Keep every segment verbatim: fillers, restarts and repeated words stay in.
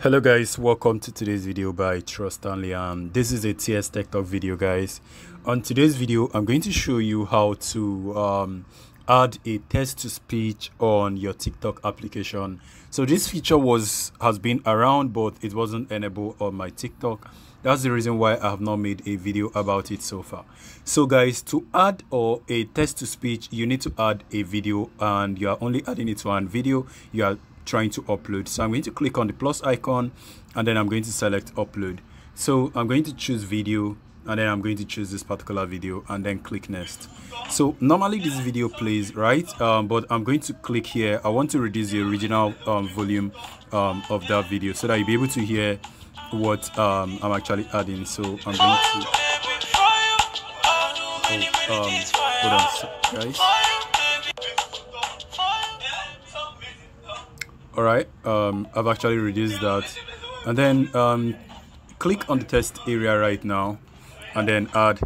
Hello guys, welcome to today's video by Trust Stanley. Um, this is a T S Tech Talk video, guys. On today's video, I'm going to show you how to um, add a text to speech on your TikTok application. So this feature was has been around, but it wasn't enabled on my TikTok. That's the reason why I have not made a video about it so far. So guys, to add or a text to speech, you need to add a video, and you are only adding it to one video. You are trying to upload. So I'm going to click on the plus icon, and then I'm going to select upload. So I'm going to choose video, and then I'm going to choose this particular video, and then click next. So normally this video plays, right? Um, but I'm going to click here. I want to reduce the original um, volume um, of that video so that you'll be able to hear what um, I'm actually adding. So I'm going to oh, um, hold on, guys. All right, um, I've actually reduced that, and then um, click on the text area right now, and then add.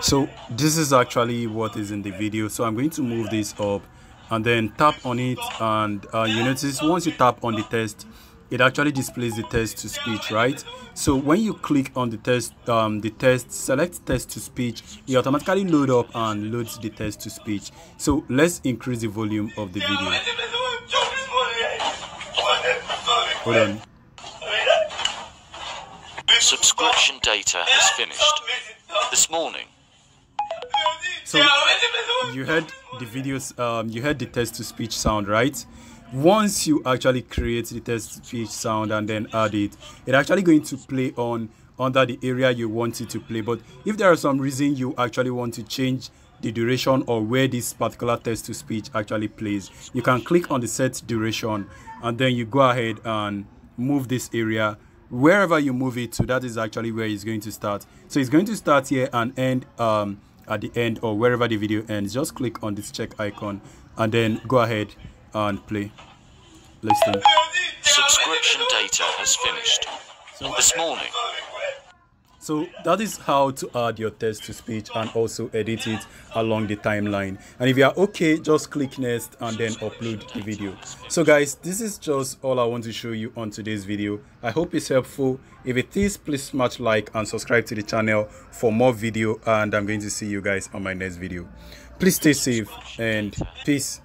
So this is actually what is in the video. So I'm going to move this up and then tap on it, and uh, you notice once you tap on the text, it actually displays the text to speech, right? So when you click on the text, um, the text, select text to speech, it automatically load up and loads the text to speech. So let's increase the volume of the video. Hold on. Subscription data has finished this morning. So you heard the videos, um, you heard the text to speech sound, right? Once you actually create the text to speech sound and then add it, it's actually going to play on under the area you want it to play. But if there are some reason you actually want to change the duration or where this particular text to speech actually plays, you can click on the set duration, and then you go ahead and move this area. Wherever you move it to, that is actually where it's going to start. So it's going to start here and end um, at the end, or wherever the video ends. Just click on this check icon and then go ahead and play. Listen. Subscription data has finished so, this morning. So that is how to add your text to speech and also edit it along the timeline. And if you are okay, just click next and then upload the video. So guys, this is just all I want to show you on today's video. I hope it's helpful. If it is, please smash like and subscribe to the channel for more video. And I'm going to see you guys on my next video. Please stay safe and peace.